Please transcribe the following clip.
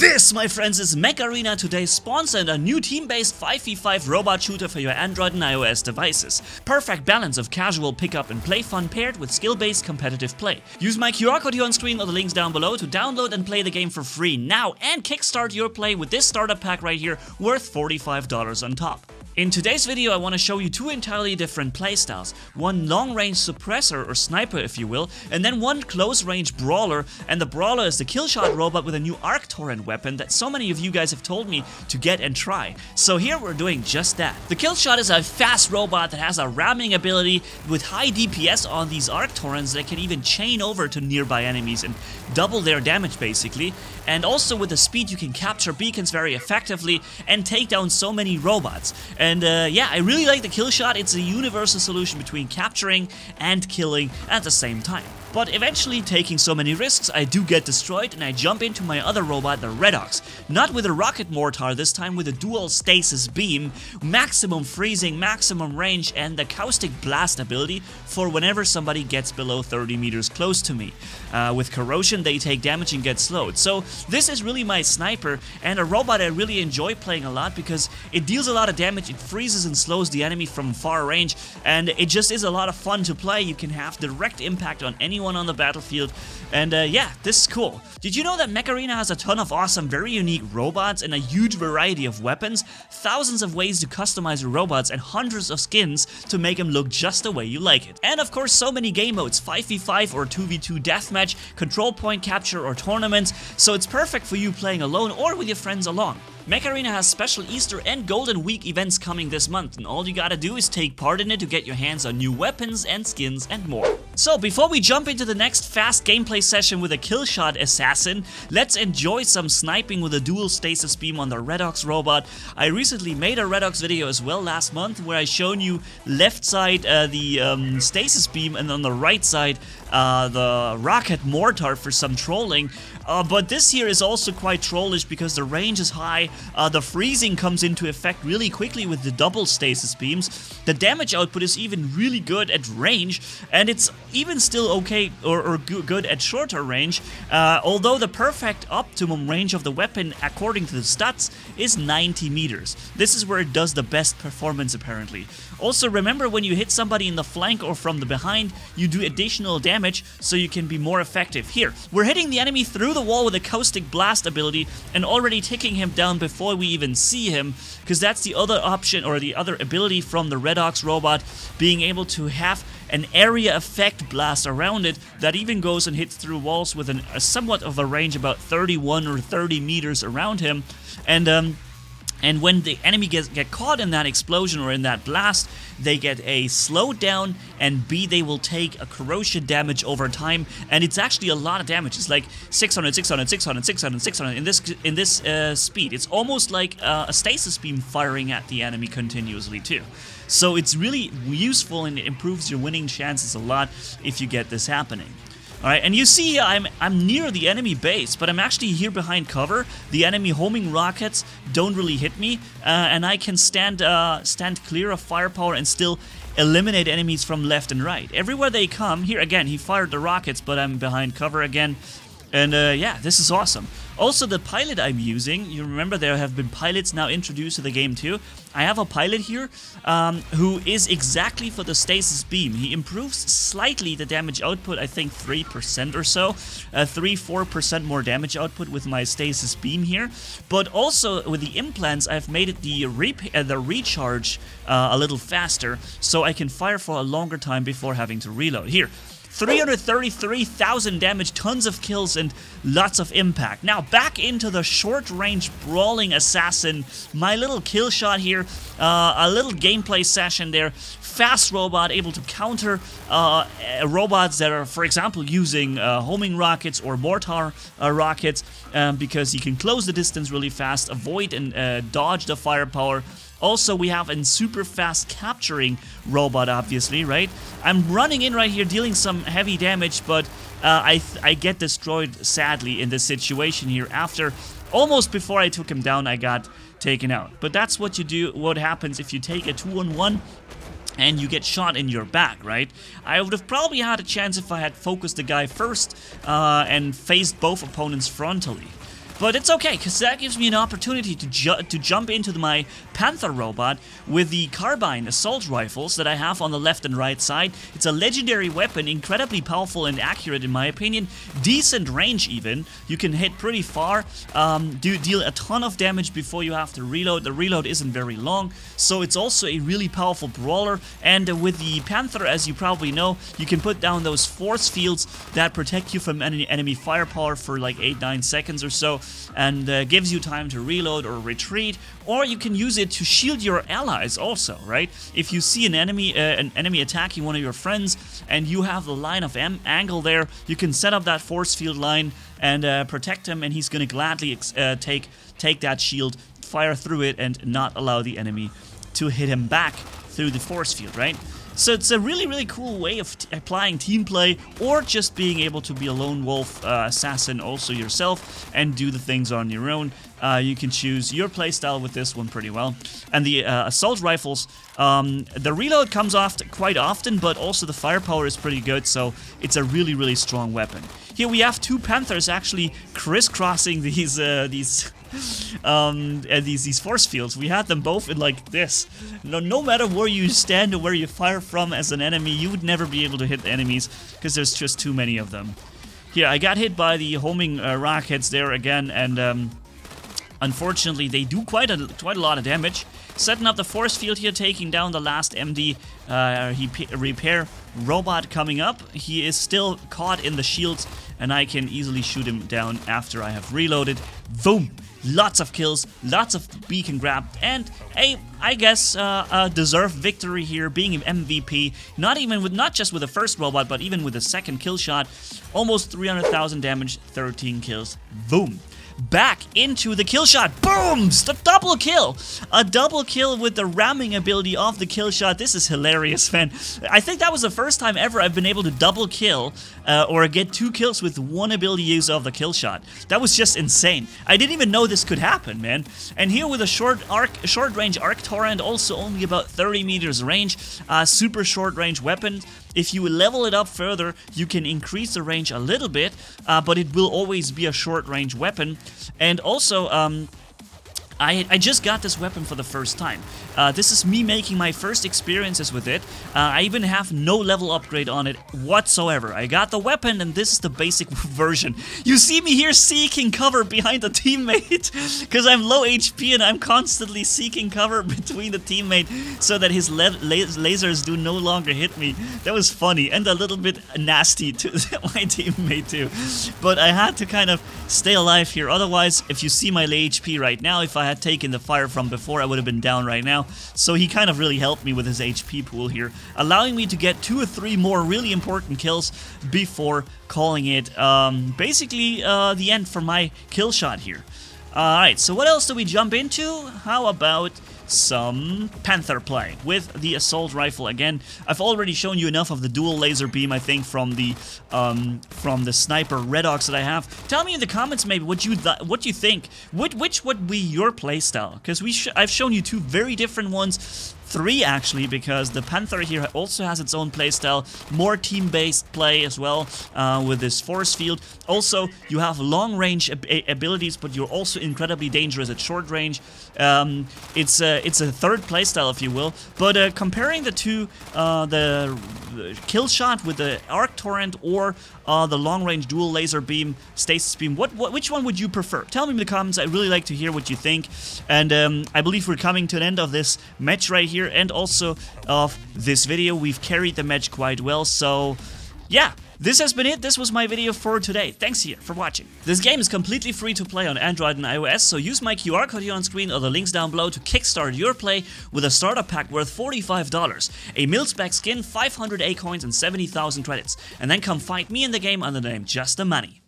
This, my friends, is Mech Arena, today's sponsor and a new team-based 5v5 robot shooter for your Android and iOS devices. Perfect balance of casual pick-up and play fun paired with skill-based competitive play. Use my QR code here on screen or the links down below to download and play the game for free now and kickstart your play with this starter pack right here worth $45 on top. In today's video, I want to show you two entirely different playstyles, one long-range suppressor or sniper if you will, and then one close-range brawler, and the brawler is the Killshot robot with a new Arc Torrent weapon that so many of you guys have told me to get and try. So here we're doing just that. The Killshot is a fast robot that has a ramming ability with high DPS on these Arc Torrents that can even chain over to nearby enemies and double their damage basically, and also with the speed you can capture beacons very effectively and take down so many robots. And I really like the Killshot. It's a universal solution between capturing and killing at the same time. But eventually, taking so many risks, I do get destroyed and I jump into my other robot, the Redox. Not with a rocket mortar, this time with a dual Stasis Beam, maximum freezing, maximum range, and the Caustic Blast ability for whenever somebody gets below 30 meters close to me. With corrosion, they take damage and get slowed. So this is really my sniper and a robot I really enjoy playing a lot because it deals a lot of damage, it freezes and slows the enemy from far range, and it just is a lot of fun to play. You can have direct impact on anyone on the battlefield, and this is cool. Did you know that Mech Arena has a ton of awesome, very unique robots and a huge variety of weapons, thousands of ways to customize your robots, and hundreds of skins to make them look just the way you like it? And of course, so many game modes, 5v5 or 2v2 deathmatch, control point capture or tournaments, so it's perfect for you playing alone or with your friends along. Mech Arena has special Easter and Golden Week events coming this month, and all you gotta do is take part in it to get your hands on new weapons and skins and more. So before we jump into the next fast gameplay session with a Killshot assassin, let's enjoy some sniping with a dual Stasis Beam on the Redox robot. I recently made a Redox video as well last month where I shown you left side the Stasis Beam and on the right side the rocket mortar for some trolling. But this here is also quite trollish because the range is high, the freezing comes into effect really quickly with the double Stasis Beams, the damage output is even really good at range, and it's even still okay or good at shorter range, although the perfect optimum range of the weapon according to the stats is 90 meters. This is where it does the best performance apparently. Also remember, when you hit somebody in the flank or from the behind, you do additional damage so you can be more effective. Here, we're hitting the enemy through the wall with a Caustic Blast ability and already ticking him down before we even see him, because that's the other option or the other ability from the Redox robot, being able to have an area effect blast around it that even goes and hits through walls with a somewhat of a range about 31 or 30 meters around him, and when the enemy get caught in that explosion or in that blast, they get A, slowed down, and B, they will take a corrosion damage over time, and it's actually a lot of damage. It's like 600, 600, 600, 600, 600 in this speed. It's almost like a Stasis Beam firing at the enemy continuously too. So it's really useful and it improves your winning chances a lot if you get this happening. Alright, and you see I'm near the enemy base, but I'm actually here behind cover. The enemy homing rockets don't really hit me, and I can stand clear of firepower and still eliminate enemies from left and right. Everywhere they come, here again, he fired the rockets, but I'm behind cover again. And this is awesome. Also, the pilot I'm using, you remember there have been pilots now introduced to the game too. I have a pilot here who is exactly for the Stasis Beam. He improves slightly the damage output, I think 3% or so, 3-4% more damage output with my Stasis Beam here. But also with the implants, I've made it the recharge a little faster, so I can fire for a longer time before having to reload. Here. 333,000 damage, tons of kills, and lots of impact. Now, back into the short-range brawling assassin, my little Killshot here, a little gameplay session there. Fast robot, able to counter robots that are, for example, using homing rockets or mortar rockets, because you can close the distance really fast, avoid and dodge the firepower. Also, we have a super fast capturing robot, obviously, right? I'm running in right here, dealing some heavy damage, but I get destroyed, sadly, in this situation here. After, almost before I took him down, I got taken out. But that's what you do, what happens if you take a 2-on-1. And you get shot in your back, right? I would have probably had a chance if I had focused the guy first and faced both opponents frontally. But it's okay, because that gives me an opportunity to jump into my Panther robot with the carbine assault rifles that I have on the left and right side. It's a legendary weapon, incredibly powerful and accurate in my opinion. Decent range even. You can hit pretty far, deal a ton of damage before you have to reload. The reload isn't very long, so it's also a really powerful brawler. And with the Panther, as you probably know, you can put down those force fields that protect you from enemy firepower for like 8-9 seconds or so, and gives you time to reload or retreat, or you can use it to shield your allies also, right? If you see an enemy attacking one of your friends and you have the line of angle there, you can set up that force field line and protect him, and he's gonna gladly take that shield, fire through it, and not allow the enemy to hit him back through the force field, right? So it's a really, really cool way of applying team play, or just being able to be a lone wolf assassin also yourself and do the things on your own. You can choose your playstyle with this one pretty well. And the assault rifles, the reload comes off quite often, but also the firepower is pretty good, so it's a really, really strong weapon. Here we have two Panthers actually crisscrossing these force fields. We had them both in like this. No matter where you stand or where you fire from as an enemy, you would never be able to hit the enemies because there's just too many of them. Here, I got hit by the homing rockets there again, and unfortunately they do quite a lot of damage. Setting up the force field here, taking down the last MD repair robot coming up. He is still caught in the shields, and I can easily shoot him down after I have reloaded. Boom! Lots of kills, lots of beacon grabbed, and a, I guess, a deserved victory here, being an MVP. Not just with the first robot, but even with the second kill shot. Almost 300,000 damage, 13 kills. Boom! Back into the kill shot. Boom! The double kill! A double kill with the ramming ability of the kill shot. This is hilarious, man. I think that was the first time ever I've been able to double kill or get two kills with one ability use of the kill shot. That was just insane. I didn't even know this could happen, man. And here with a short range Arc Torrent, also only about 30 meters range, super short range weapon. If you level it up further, you can increase the range a little bit, but it will always be a short-range weapon. And also, I just got this weapon for the first time. This is me making my first experiences with it. I even have no level upgrade on it whatsoever. I got the weapon, and this is the basic version. You see me here seeking cover behind the teammate because I'm low HP and I'm constantly seeking cover between the teammate so that his lasers do no longer hit me. That was funny and a little bit nasty to my teammate too. But I had to kind of stay alive here. Otherwise, if you see my low HP right now, if I had taken the fire from before, I would have been down right now. So he kind of really helped me with his HP pool here, allowing me to get 2 or 3 more really important kills before calling it basically the end for my kill shot here. Alright, so what else do we jump into? How about some Panther play with the assault rifle again. I've already shown you enough of the dual laser beam, I think, from the sniper Redox that I have. Tell me in the comments maybe what you think. Which would be your playstyle? Because I've shown you 2 very different ones. 3 actually, because the Panther here also has its own playstyle, more team-based play as well with this force field. Also, you have long-range abilities, but you're also incredibly dangerous at short range. It's a third playstyle, if you will. But comparing the two, the kill shot with the Arc Torrent or the long-range dual laser beam, Stasis Beam, which one would you prefer? Tell me in the comments. I really like to hear what you think. And I believe we're coming to an end of this match right here. And also of this video. We've carried the match quite well, so yeah, this has been it. This was my video for today. Thanks here for watching. This game is completely free to play on Android and iOS, so use my QR code here on screen or the links down below to kickstart your play with a starter pack worth $45, a mil-spec skin, 500 A coins and 70,000 credits, and then come fight me in the game under the name Just the Money.